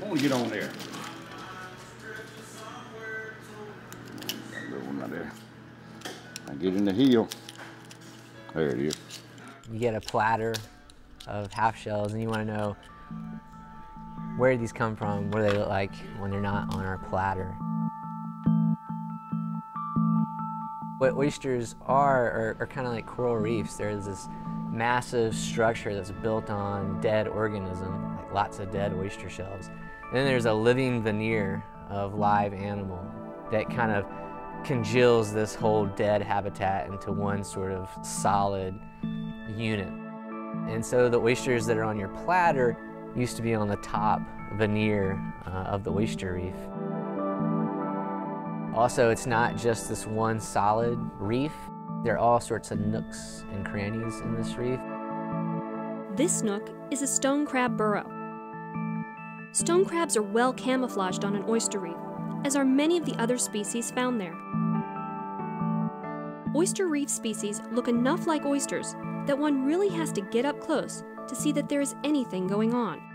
I want to get on there. I get in the heel. There it is. You get a platter of half shells, and you want to know where did these come from, what do they look like when they're not on our platter. What oysters are kind of like coral reefs. There's this massive structure that's built on dead organism, like lots of dead oyster shells. And then there's a living veneer of live animal that kind of congeals this whole dead habitat into one sort of solid unit. And so the oysters that are on your platter used to be on the top veneer of the oyster reef. Also, it's not just this one solid reef. There are all sorts of nooks and crannies in this reef. This nook is a stone crab burrow. Stone crabs are well camouflaged on an oyster reef, as are many of the other species found there. Oyster reef species look enough like oysters that one really has to get up close to see that there is anything going on.